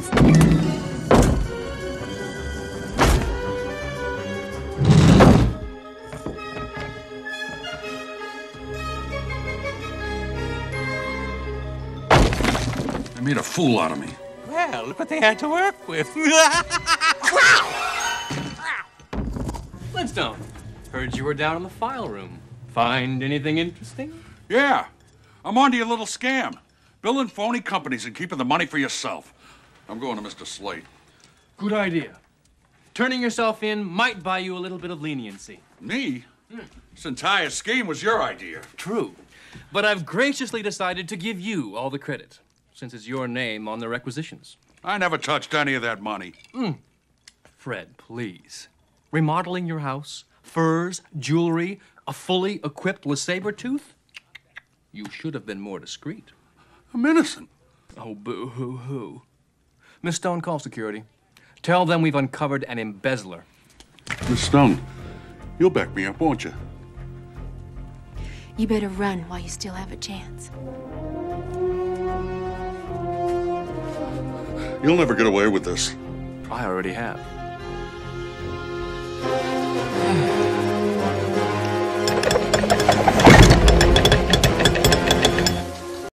guys. They made a fool out of me. Well, but they had to work with. Flintstone, heard you were down in the file room. Find anything interesting? Yeah, I'm onto your little scam. Building phony companies and keeping the money for yourself. I'm going to Mr. Slate. Good idea. Turning yourself in might buy you a little bit of leniency. Me? This entire scheme was your idea. True, but I've graciously decided to give you all the credit, since it's your name on the requisitions. I never touched any of that money. Fred, please. Remodeling your house, furs, jewelry, a fully equipped LeSabre tooth? You should have been more discreet. I'm innocent. Oh, boo-hoo-hoo. Miss Stone, call security. Tell them we've uncovered an embezzler. Miss Stone, you'll back me up, won't you? You better run while you still have a chance. You'll never get away with this. I already have.